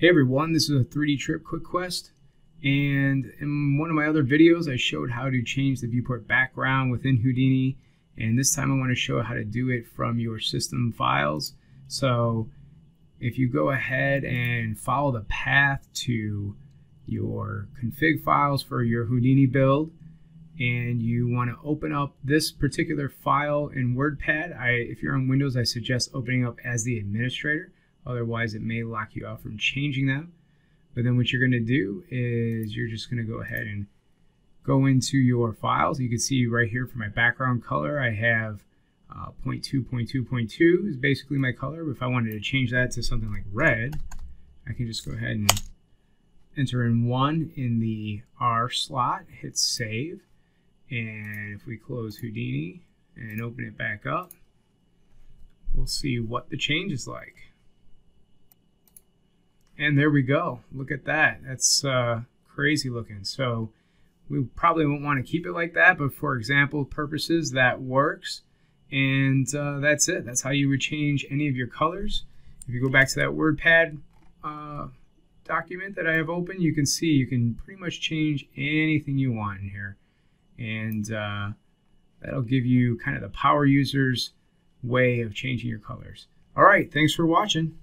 Hey everyone, this is a 3DTrip QuickQuest, and in one of my other videos I showed how to change the viewport background within Houdini, and this time I want to show how to do it from your system files. So if you go ahead and follow the path to your config files for your Houdini build, and you want to open up this particular file in WordPad, if you're on Windows, I suggest opening up as the administrator. Otherwise, it may lock you out from changing them. But then what you're going to do is you're just going to go ahead and go into your files. You can see right here for my background color, I have 0.2, 0.2, 0.2 is basically my color. But if I wanted to change that to something like red, I can just go ahead and enter in 1 in the R slot, hit save. And if we close Houdini and open it back up, we'll see what the change is like. And there we go. Look at that. That's crazy looking. So we probably won't want to keep it like that, but for example purposes, that works. And that's it. That's how you would change any of your colors. If you go back to that WordPad document that I have open, you can see you can pretty much change anything you want in here. And that'll give you kind of the power user's way of changing your colors. All right. Thanks for watching.